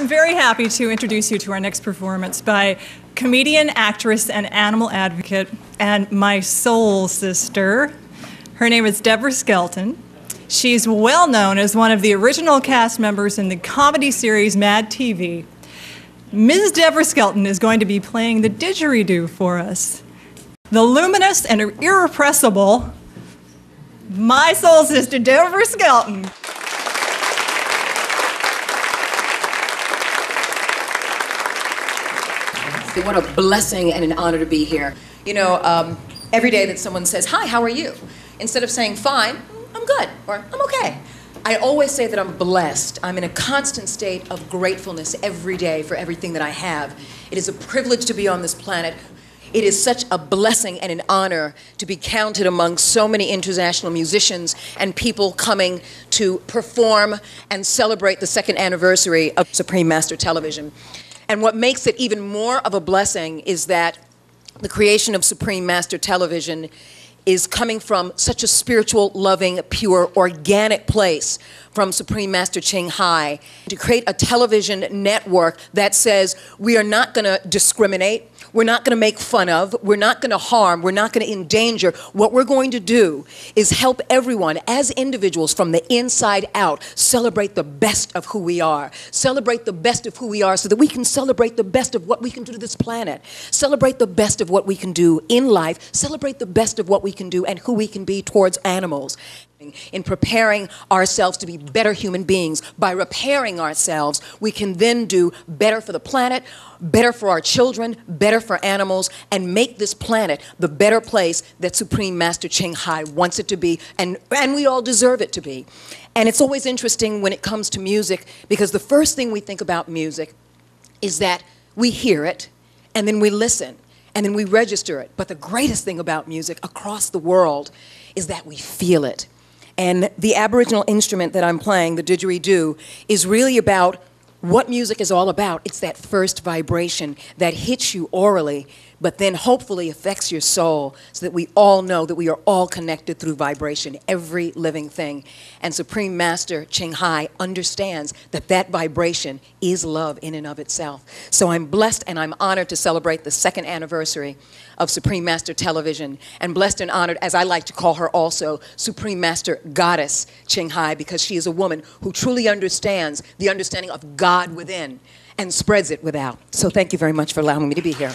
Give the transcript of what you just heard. I'm very happy to introduce you to our next performance by comedian, actress, and animal advocate, and my soul sister. Her name is Debra Skelton. She's well known as one of the original cast members in the comedy series Mad TV. Ms. Debra Skelton is going to be playing the didgeridoo for us. The luminous and irrepressible, my soul sister, Debra Skelton. What a blessing and an honor to be here. You know, every day that someone says, "Hi, how are you?" Instead of saying, "Fine, I'm good," or "I'm okay," I always say that I'm blessed. I'm in a constant state of gratefulness every day for everything that I have. It is a privilege to be on this planet. It is such a blessing and an honor to be counted among so many international musicians and people coming to perform and celebrate the second anniversary of Supreme Master Television. And what makes it even more of a blessing is that the creation of Supreme Master Television is coming from such a spiritual, loving, pure, organic place from Supreme Master Ching Hai, to create a television network that says we are not going to discriminate, we're not going to make fun of, we're not going to harm, we're not going to endanger. What we're going to do is help everyone as individuals from the inside out celebrate the best of who we are. Celebrate the best of who we are so that we can celebrate the best of what we can do to this planet. Celebrate the best of what we can do in life. Celebrate the best of what we can do and who we can be towards animals. In preparing ourselves to be better human beings, by repairing ourselves, we can then do better for the planet, better for our children, better for animals, and make this planet the better place that Supreme Master Ching Hai wants it to be, and we all deserve it to be. And it's always interesting when it comes to music, because the first thing we think about music is that we hear it, and then we listen, and then we register it. But the greatest thing about music across the world is that we feel it. And the Aboriginal instrument that I'm playing, the didgeridoo, is really about what music is all about. It's that first vibration that hits you orally, but then hopefully affects your soul so that we all know that we are all connected through vibration, every living thing. And Supreme Master Ching Hai understands that that vibration is love in and of itself. So I'm blessed and I'm honored to celebrate the second anniversary of Supreme Master Television, and blessed and honored, as I like to call her also, Supreme Master Goddess Ching Hai, because she is a woman who truly understands the understanding of God within and spreads it without. So thank you very much for allowing me to be here.